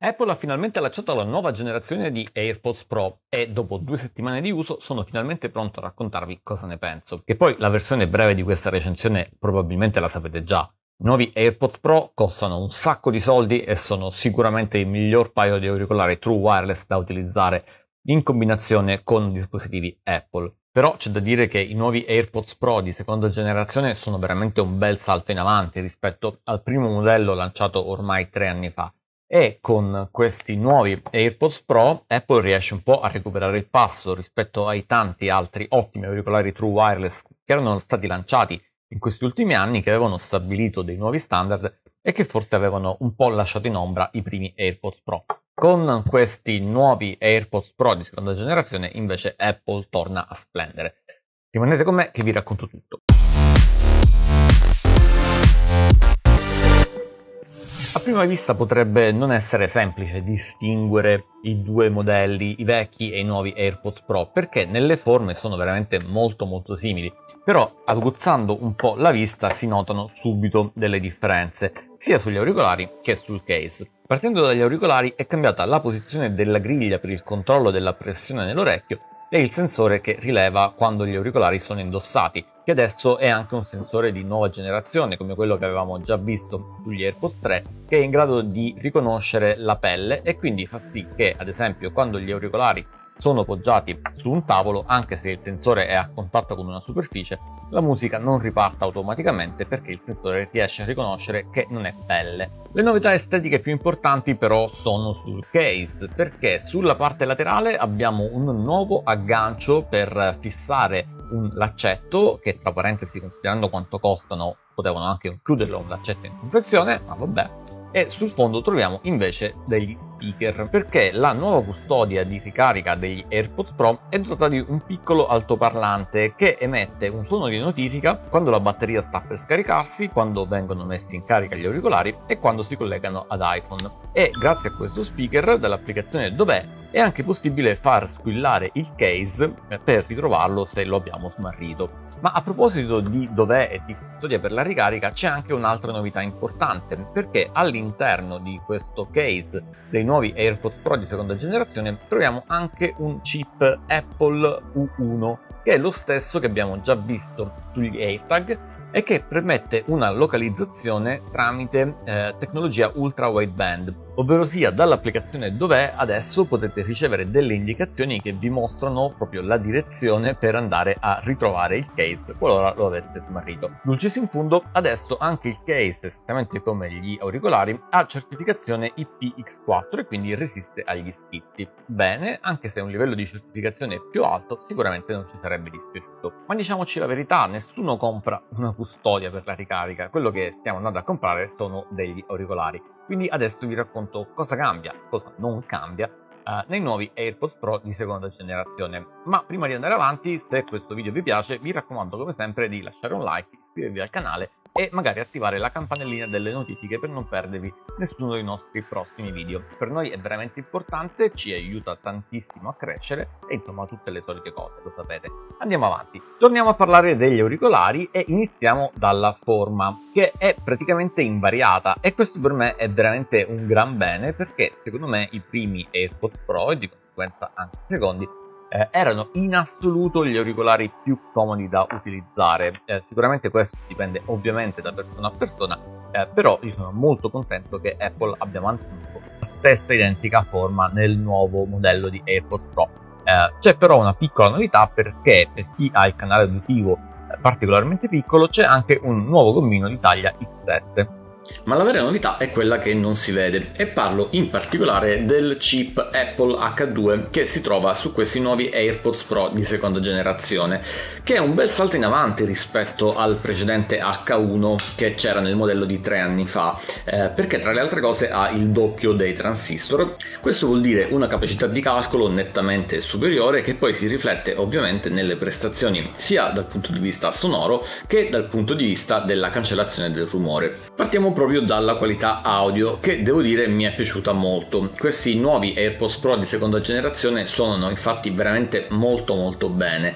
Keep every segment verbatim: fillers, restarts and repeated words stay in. Apple ha finalmente lanciato la nuova generazione di AirPods Pro e dopo due settimane di uso sono finalmente pronto a raccontarvi cosa ne penso. Che poi la versione breve di questa recensione probabilmente la sapete già. I nuovi AirPods Pro costano un sacco di soldi e sono sicuramente il miglior paio di auricolari True Wireless da utilizzare in combinazione con dispositivi Apple. Però c'è da dire che i nuovi AirPods Pro di seconda generazione sono veramente un bel salto in avanti rispetto al primo modello lanciato ormai tre anni fa. E con questi nuovi AirPods Pro Apple riesce un po' a recuperare il passo rispetto ai tanti altri ottimi auricolari True Wireless che erano stati lanciati in questi ultimi anni, che avevano stabilito dei nuovi standard e che forse avevano un po' lasciato in ombra i primi AirPods Pro. Con questi nuovi AirPods Pro di seconda generazione invece Apple torna a splendere. Rimanete con me che vi racconto tutto. A prima vista potrebbe non essere semplice distinguere i due modelli, i vecchi e i nuovi AirPods Pro, perché nelle forme sono veramente molto molto simili, però aguzzando un po' la vista si notano subito delle differenze, sia sugli auricolari che sul case. Partendo dagli auricolari è cambiata la posizione della griglia per il controllo della pressione nell'orecchio e il sensore che rileva quando gli auricolari sono indossati, che adesso è anche un sensore di nuova generazione come quello che avevamo già visto sugli AirPods tre, che è in grado di riconoscere la pelle e quindi fa sì che ad esempio quando gli auricolari sono poggiati su un tavolo, anche se il sensore è a contatto con una superficie, la musica non riparta automaticamente perché il sensore riesce a riconoscere che non è pelle. Le novità estetiche più importanti però sono sul case, perché sulla parte laterale abbiamo un nuovo aggancio per fissare un laccetto, che tra parentesi considerando quanto costano potevano anche includerlo un laccetto in confezione, ma vabbè. E sul fondo troviamo invece degli speaker, perché la nuova custodia di ricarica degli AirPods Pro è dotata di un piccolo altoparlante che emette un suono di notifica quando la batteria sta per scaricarsi, quando vengono messi in carica gli auricolari e quando si collegano ad iPhone. E grazie a questo speaker dall'applicazione Dov'è è anche possibile far squillare il case per ritrovarlo se lo abbiamo smarrito. Ma a proposito di Dov'è e di custodia per la ricarica c'è anche un'altra novità importante, perché all'interno di questo case dei nuovi AirPods Pro di seconda generazione troviamo anche un chip Apple U uno, che è lo stesso che abbiamo già visto sugli AirTag e che permette una localizzazione tramite eh, tecnologia Ultra Wideband, ovvero sia dall'applicazione Dov'è adesso potete ricevere delle indicazioni che vi mostrano proprio la direzione per andare a ritrovare il case qualora lo aveste smarrito. Dulcis in fundo, adesso anche il case, esattamente come gli auricolari, ha certificazione I P X quattro e quindi resiste agli schizzi. Bene, anche se un livello di certificazione più alto sicuramente non ci sarebbe dispiaciuto. Ma diciamoci la verità, nessuno compra una custodia per la ricarica, quello che stiamo andando a comprare sono degli auricolari. Quindi adesso vi racconto cosa cambia, cosa non cambia eh, nei nuovi AirPods Pro di seconda generazione. Ma prima di andare avanti, se questo video vi piace, vi raccomando come sempre di lasciare un like, iscrivervi al canale e magari attivare la campanellina delle notifiche per non perdervi nessuno dei nostri prossimi video. Per noi è veramente importante, ci aiuta tantissimo a crescere e insomma tutte le solite cose, lo sapete. Andiamo avanti. Torniamo a parlare degli auricolari e iniziamo dalla forma, che è praticamente invariata, e questo per me è veramente un gran bene, perché secondo me i primi AirPods Pro e di conseguenza anche i secondi Eh, erano in assoluto gli auricolari più comodi da utilizzare. Eh, sicuramente questo dipende ovviamente da persona a persona, eh, però io sono molto contento che Apple abbia mantenuto la stessa identica forma nel nuovo modello di AirPods Pro. Eh, c'è però una piccola novità, perché per chi ha il canale uditivo particolarmente piccolo c'è anche un nuovo gommino di taglia X sette. Ma la vera novità è quella che non si vede, e parlo in particolare del chip Apple H due che si trova su questi nuovi AirPods Pro di seconda generazione, che è un bel salto in avanti rispetto al precedente H uno che c'era nel modello di tre anni fa, eh, perché tra le altre cose ha il doppio dei transistor. Questo vuol dire una capacità di calcolo nettamente superiore, che poi si riflette ovviamente nelle prestazioni sia dal punto di vista sonoro che dal punto di vista della cancellazione del rumore. Partiamo proprio dalla qualità audio, che devo dire mi è piaciuta molto. Questi nuovi AirPods Pro di seconda generazione suonano infatti veramente molto molto bene,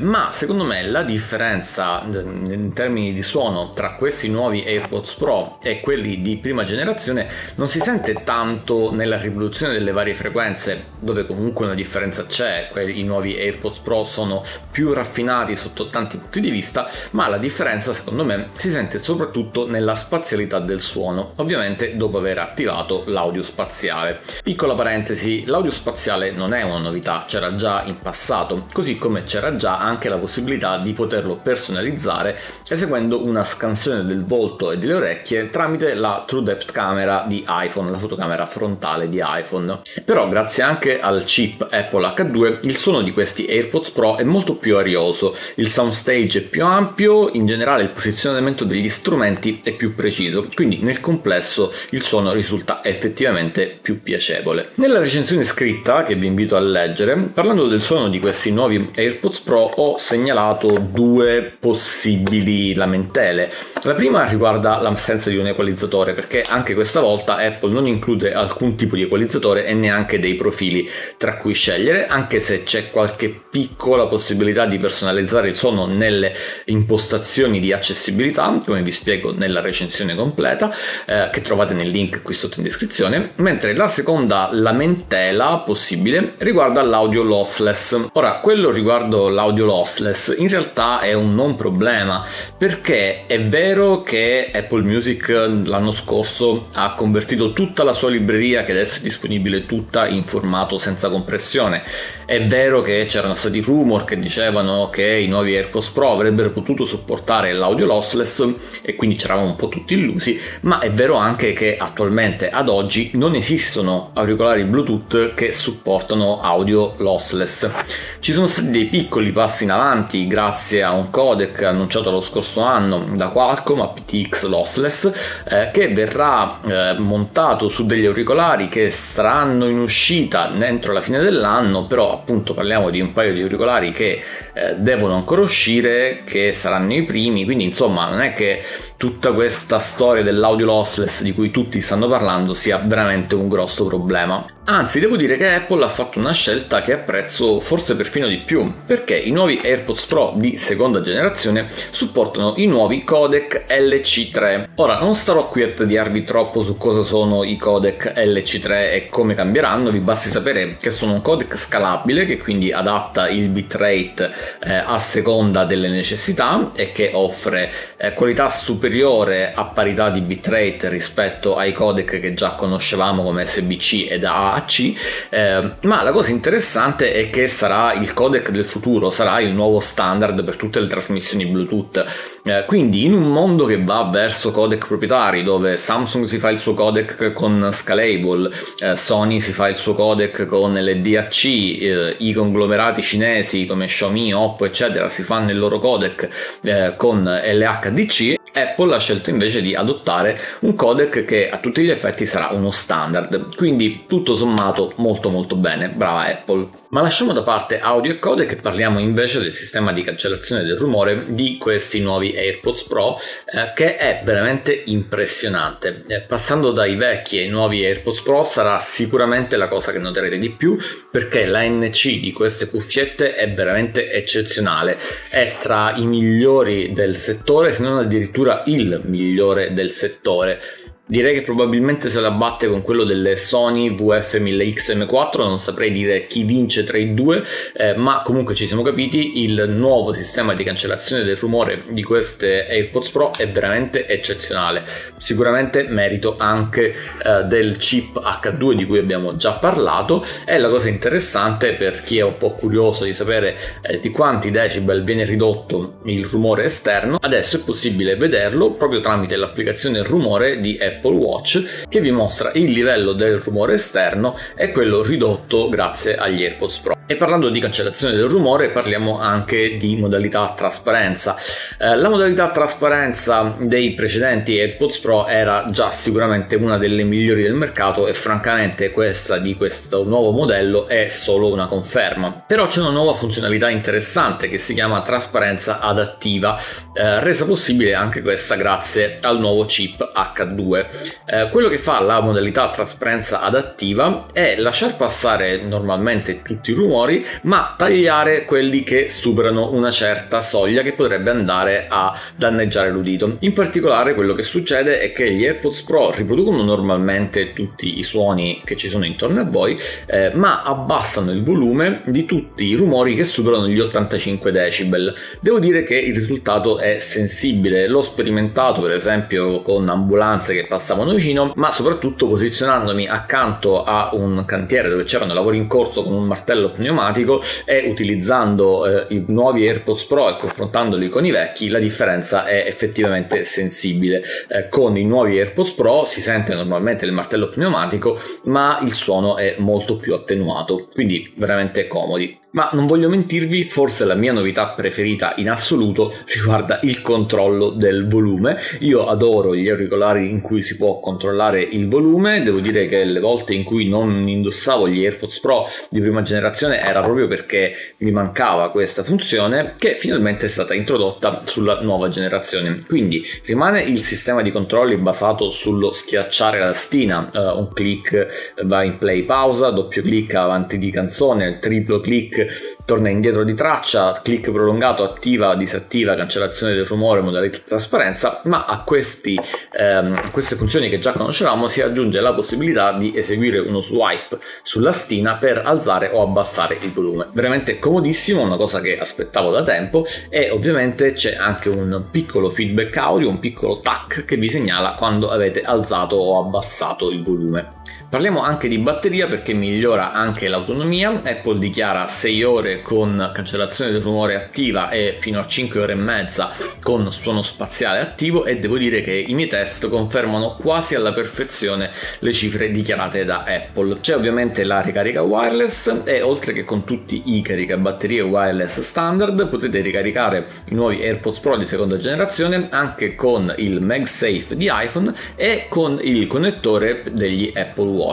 ma secondo me la differenza in termini di suono tra questi nuovi AirPods Pro e quelli di prima generazione non si sente tanto nella riproduzione delle varie frequenze, dove comunque una differenza c'è. I nuovi AirPods Pro sono più raffinati sotto tanti punti di vista, ma la differenza secondo me si sente soprattutto nella spazialità del suono, ovviamente dopo aver attivato l'audio spaziale. Piccola parentesi, l'audio spaziale non è una novità, c'era già in passato, così come c'era già anche la possibilità di poterlo personalizzare eseguendo una scansione del volto e delle orecchie tramite la True Depth camera di iPhone, la fotocamera frontale di iPhone. Però grazie anche al chip Apple acca due il suono di questi AirPods Pro è molto più arioso, il soundstage è più ampio, in generale il posizionamento degli strumenti è più preciso, quindi nel complesso il suono risulta effettivamente più piacevole. Nella recensione scritta, che vi invito a leggere, parlando del suono di questi nuovi AirPods Pro ho segnalato due possibili lamentele. La prima riguarda l'assenza di un equalizzatore, perché anche questa volta Apple non include alcun tipo di equalizzatore e neanche dei profili tra cui scegliere, anche se c'è qualche piccola possibilità di personalizzare il suono nelle impostazioni di accessibilità, come vi spiego nella recensione completa, eh, che trovate nel link qui sotto in descrizione. Mentre la seconda lamentela possibile riguarda l'audio lossless. Ora, quello riguardo l'audio lossless in realtà è un non problema, perché è vero che Apple Music l'anno scorso ha convertito tutta la sua libreria, che adesso è disponibile tutta in formato senza compressione, è vero È vero che c'erano stati rumor che dicevano che i nuovi AirPods Pro avrebbero potuto supportare l'audio lossless e quindi c'eravamo un po' tutti illusi, ma è vero anche che attualmente ad oggi non esistono auricolari Bluetooth che supportano audio lossless. Ci sono stati dei piccoli passi in avanti grazie a un codec annunciato lo scorso anno da Qualcomm, aptX lossless, eh, che verrà eh, montato su degli auricolari che saranno in uscita entro la fine dell'anno, però appunto parliamo di un paio di auricolari che eh, devono ancora uscire, che saranno i primi, quindi insomma non è che tutta questa storia dell'audio lossless di cui tutti stanno parlando sia veramente un grosso problema. Anzi, devo dire che Apple ha fatto una scelta che apprezzo forse perfino di più, perché i nuovi AirPods Pro di seconda generazione supportano i nuovi codec L C tre. Ora, non starò qui a tediarvi troppo su cosa sono i codec L C tre e come cambieranno, vi basti sapere che sono un codec scalabile, che quindi adatta il bitrate eh, a seconda delle necessità e che offre eh, qualità superiore a parità di bitrate rispetto ai codec che già conoscevamo come S B C ed A A C. Eh, ma la cosa interessante è che sarà il codec del futuro, sarà il nuovo standard per tutte le trasmissioni Bluetooth, eh, quindi in un mondo che va verso codec proprietari, dove Samsung si fa il suo codec con Scalable, eh, Sony si fa il suo codec con L D A C, eh, i conglomerati cinesi come Xiaomi, Oppo eccetera si fanno il loro codec eh, con L H D C, Apple ha scelto invece di adottare un codec che a tutti gli effetti sarà uno standard, quindi tutto sommato molto molto bene, brava Apple. Ma lasciamo da parte audio e codec e parliamo invece del sistema di cancellazione del rumore di questi nuovi AirPods Pro, eh, che è veramente impressionante. Eh, passando dai vecchi ai nuovi AirPods Pro sarà sicuramente la cosa che noterete di più, perché l'A N C di queste cuffiette è veramente eccezionale, è tra i migliori del settore, se non addirittura il migliore del settore. Direi che probabilmente se la batte con quello delle Sony W F mille X M quattro, non saprei dire chi vince tra i due, eh, ma comunque ci siamo capiti, il nuovo sistema di cancellazione del rumore di queste AirPods Pro è veramente eccezionale. Sicuramente merito anche eh, del chip acca due di cui abbiamo già parlato, e la cosa interessante per chi è un po' curioso di sapere eh, di quanti decibel viene ridotto il rumore esterno, adesso è possibile vederlo proprio tramite l'applicazione rumore di Apple Apple Watch, che vi mostra il livello del rumore esterno e quello ridotto grazie agli AirPods Pro. E parlando di cancellazione del rumore parliamo anche di modalità trasparenza. Eh, la modalità trasparenza dei precedenti AirPods Pro era già sicuramente una delle migliori del mercato e francamente questa di questo nuovo modello è solo una conferma. Però c'è una nuova funzionalità interessante che si chiama trasparenza adattiva, eh, resa possibile anche questa grazie al nuovo chip acca due. Eh, quello che fa la modalità trasparenza adattiva è lasciar passare normalmente tutti i rumori, ma tagliare quelli che superano una certa soglia che potrebbe andare a danneggiare l'udito. In particolare quello che succede è che gli AirPods Pro riproducono normalmente tutti i suoni che ci sono intorno a voi, eh, ma abbassano il volume di tutti i rumori che superano gli ottantacinque decibel. Devo dire che il risultato è sensibile, l'ho sperimentato per esempio con ambulanze che passavano vicino, ma soprattutto posizionandomi accanto a un cantiere dove c'erano lavori in corso con un martello pneumatico e utilizzando eh, i nuovi AirPods Pro e confrontandoli con i vecchi, la differenza è effettivamente sensibile. Eh, con i nuovi AirPods Pro si sente normalmente il martello pneumatico, ma il suono è molto più attenuato, quindi veramente comodi. Ma non voglio mentirvi, forse la mia novità preferita in assoluto riguarda il controllo del volume. Io adoro gli auricolari in cui si può controllare il volume, devo dire che le volte in cui non indossavo gli AirPods Pro di prima generazione era proprio perché mi mancava questa funzione, che finalmente è stata introdotta sulla nuova generazione. Quindi rimane il sistema di controlli basato sullo schiacciare la stina, uh, un click va in play pausa, doppio clic avanti di canzone, triplo clic torna indietro di traccia, clic prolungato attiva, disattiva, cancellazione del rumore, modalità trasparenza, ma a questi, ehm, queste funzioni che già conoscevamo si aggiunge la possibilità di eseguire uno swipe sulla stina per alzare o abbassare il volume. Veramente comodissimo, una cosa che aspettavo da tempo, e ovviamente c'è anche un piccolo feedback audio, un piccolo tac che vi segnala quando avete alzato o abbassato il volume. Parliamo anche di batteria perché migliora anche l'autonomia. Apple dichiara sei ore con cancellazione del rumore attiva e fino a cinque ore e mezza con suono spaziale attivo, e devo dire che i miei test confermano quasi alla perfezione le cifre dichiarate da Apple. C'è ovviamente la ricarica wireless e oltre che con tutti i caricabatterie wireless standard potete ricaricare i nuovi AirPods Pro di seconda generazione anche con il MagSafe di iPhone e con il connettore degli Apple Watch.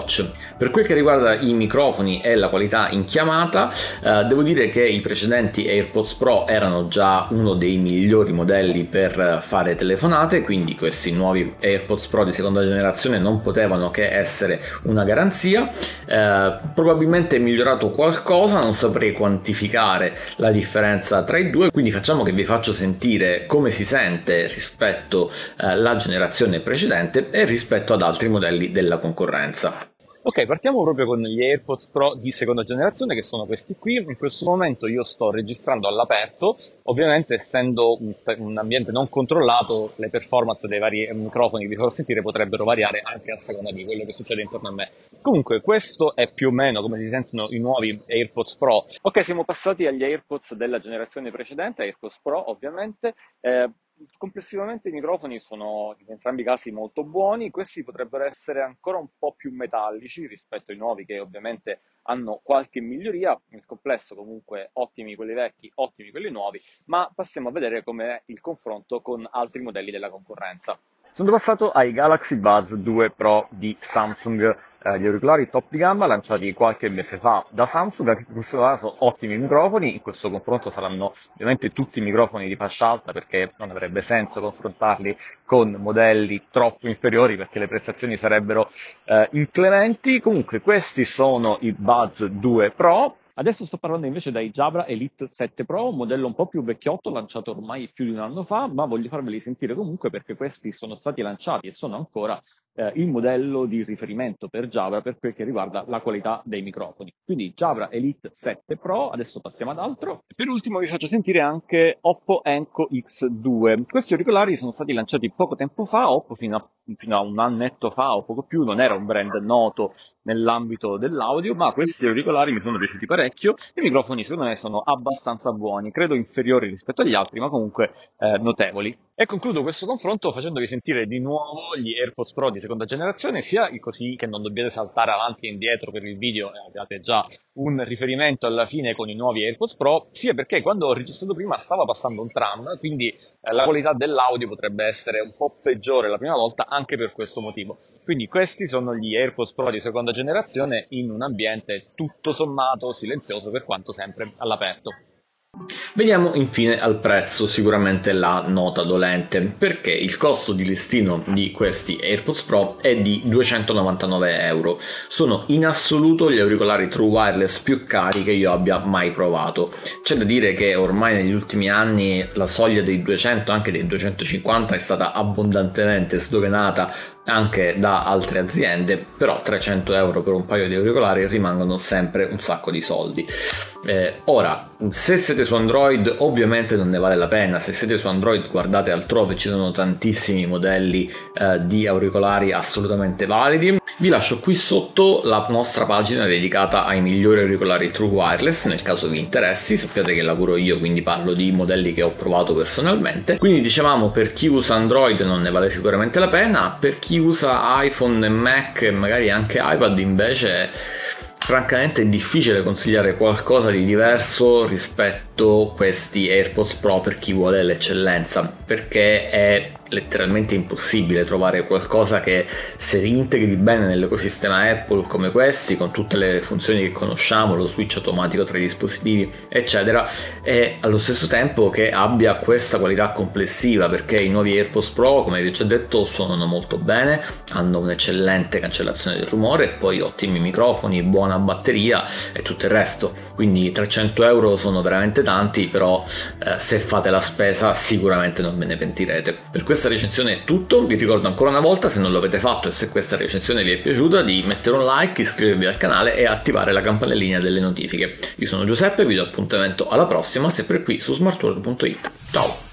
Per quel che riguarda i microfoni e la qualità in chiamata, Uh, devo dire che i precedenti AirPods Pro erano già uno dei migliori modelli per fare telefonate, quindi questi nuovi AirPods Pro di seconda generazione non potevano che essere una garanzia. Uh, probabilmente è migliorato qualcosa, non saprei quantificare la differenza tra i due, quindi facciamo che vi faccio sentire come si sente rispetto alla uh, generazione precedente e rispetto ad altri modelli della concorrenza. Ok, partiamo proprio con gli AirPods Pro di seconda generazione, che sono questi qui. In questo momento io sto registrando all'aperto, ovviamente essendo un, un ambiente non controllato le performance dei vari microfoni che vi farò sentire potrebbero variare anche a seconda di quello che succede intorno a me. Comunque questo è più o meno come si sentono i nuovi AirPods Pro. Ok, siamo passati agli AirPods della generazione precedente, AirPods Pro ovviamente. Eh, Complessivamente i microfoni sono in entrambi i casi molto buoni, questi potrebbero essere ancora un po' più metallici rispetto ai nuovi, che ovviamente hanno qualche miglioria. Nel complesso comunque ottimi quelli vecchi, ottimi quelli nuovi, ma passiamo a vedere com'è il confronto con altri modelli della concorrenza. Sono passato ai Galaxy Buds due Pro di Samsung. Gli auricolari top di gamma lanciati qualche mese fa da Samsung, anche in questo caso ottimi microfoni. In questo confronto saranno ovviamente tutti microfoni di fascia alta, perché non avrebbe senso confrontarli con modelli troppo inferiori perché le prestazioni sarebbero eh, inclementi. Comunque questi sono i Buds due Pro. Adesso sto parlando invece dai Jabra Elite sette Pro, un modello un po' più vecchiotto, lanciato ormai più di un anno fa, ma voglio farveli sentire comunque perché questi sono stati lanciati e sono ancora eh, il modello di riferimento per Jabra per quel che riguarda la qualità dei microfoni. Quindi Jabra Elite sette Pro, adesso passiamo ad altro. Per ultimo vi faccio sentire anche Oppo Enco X due. Questi auricolari sono stati lanciati poco tempo fa. Oppo fino a, fino a un annetto fa o poco più non era un brand noto nell'ambito dell'audio, ma questi auricolari mi sono piaciuti parecchio. I microfoni secondo me sono abbastanza buoni, credo inferiori rispetto agli altri, ma comunque eh, notevoli. E concludo questo confronto facendovi sentire di nuovo gli AirPods Pro di seconda generazione, sia così che non dobbiate saltare avanti e indietro per il video e abbiate già un riferimento alla fine con i nuovi AirPods Pro, sia perché quando ho registrato prima stava passando un tram, quindi la qualità dell'audio potrebbe essere un po' peggiore la prima volta anche per questo motivo. Quindi questi sono gli AirPods Pro di seconda generazione in un ambiente tutto sommato silenzioso, per quanto sempre all'aperto. Veniamo infine al prezzo, sicuramente la nota dolente, perché il costo di listino di questi AirPods Pro è di duecentonovantanove euro. Sono in assoluto gli auricolari True Wireless più cari che io abbia mai provato. C'è da dire che ormai negli ultimi anni la soglia dei duecento, anche dei duecentocinquanta, è stata abbondantemente sdoganata anche da altre aziende, però trecento euro per un paio di auricolari rimangono sempre un sacco di soldi. Eh, ora, se siete su Android ovviamente non ne vale la pena, se siete su Android guardate altrove, ci sono tantissimi modelli eh, di auricolari assolutamente validi. Vi lascio qui sotto la nostra pagina dedicata ai migliori auricolari True Wireless, nel caso vi interessi. Sappiate che lavoro io, quindi parlo di modelli che ho provato personalmente. Quindi dicevamo, per chi usa Android non ne vale sicuramente la pena, per chi usa iPhone e Mac e magari anche iPad invece francamente è difficile consigliare qualcosa di diverso rispetto a questi AirPods Pro per chi vuole l'eccellenza, perché è letteralmente impossibile trovare qualcosa che si reintegri bene nell'ecosistema Apple come questi, con tutte le funzioni che conosciamo, lo switch automatico tra i dispositivi eccetera, e allo stesso tempo che abbia questa qualità complessiva, perché i nuovi AirPods Pro, come vi ho già detto, suonano molto bene, hanno un'eccellente cancellazione del rumore, poi ottimi microfoni, buona batteria e tutto il resto. Quindi trecento euro sono veramente tanti, però eh, se fate la spesa sicuramente non ve ne pentirete. Per questo Questa recensione è tutto, vi ricordo ancora una volta, se non l'avete fatto e se questa recensione vi è piaciuta, di mettere un like, iscrivervi al canale e attivare la campanellina delle notifiche. Io sono Giuseppe, vi do appuntamento alla prossima, sempre qui su smartworld punto it. Ciao!